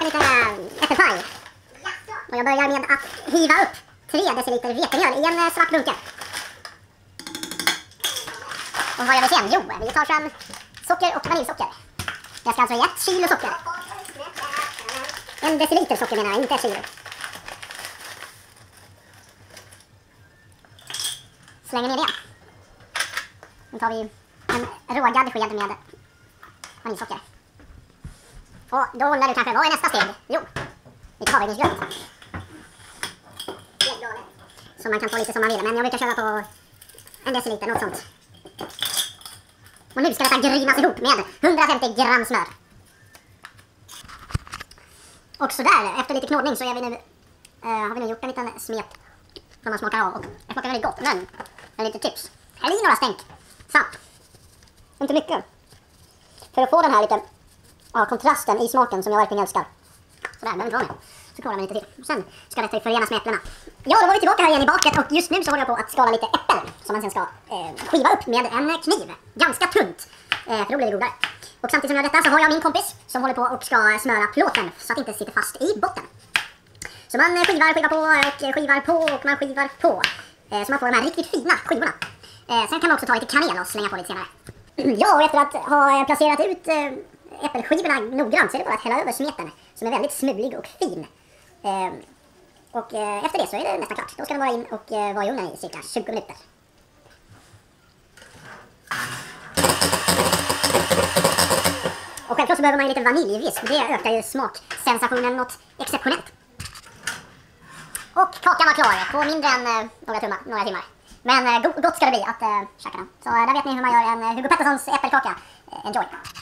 skapa lite öppen paj. Och jag börjar med att hiva upp 3 deciliter vetemjöl i en svart bunke. Och vad gör vi sen? Jo, vi tar fram socker och vaniljsocker. Jag ska alltså ha 1 kilo socker. 1 deciliter socker menar jag, inte 1 kilo. Slänger ner det. Nu tar vi en rågad sked med vaniljsocker. Och då undrar du kanske, vad är nästa steg? Jo, lite havregrynsgröt. Så man kan få lite som man vill, men jag brukar köra på 1 deciliter, något sånt. Och nu ska detta grynas ihop med 150 gram smör. Och sådär, efter lite knådning så är vi nu, har vi nu gjort en liten smet som man smakar av. Och det smakar väldigt gott, men en liten tips. Häll i några stänk salt. Inte mycket. För att få den här lite, ja, kontrasten i smaken som jag verkligen älskar. Sådär, behöver inte vara med. Så kolar man lite till. Och sen ska detta förenas med äpplena. Ja, då var vi tillbaka här igen i baket och just nu så håller jag på att skala lite äpplen som man sen ska skiva upp med en kniv. Ganska tunt, för då blir det godare. Och samtidigt som jag gör detta så har jag min kompis som håller på och ska smöra plåten så att det inte sitter fast i botten. Så man skivar på så man får de här riktigt fina skivorna. Sen kan man också ta lite kanel och slänga på lite senare. Ja, och efter att ha placerat ut äppelskivorna noggrant så är det bara att hälla över smeten som är väldigt smulig och fin. Och efter det så är det nästan klart. Då ska den vara in och vara i ugnen i cirka 20 minuter. Och självklart så behöver man lite vaniljvisp. Det ökar ju smaksensationen något exceptionellt. Och kakan var klar på mindre än några timmar. Men gott ska det bli att käka den. Så där vet ni hur man gör en Hugo Petterssons äppelkaka. Enjoy!